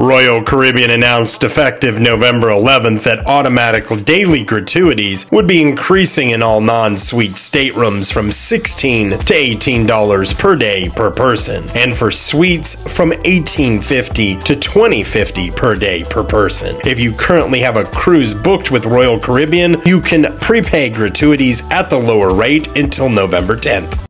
Royal Caribbean announced effective November 11th that automatic daily gratuities would be increasing in all non-suite staterooms from $16 to $18 per day per person, and for suites from $18.50 to $20.50 per day per person. If you currently have a cruise booked with Royal Caribbean, you can prepay gratuities at the lower rate until November 10th.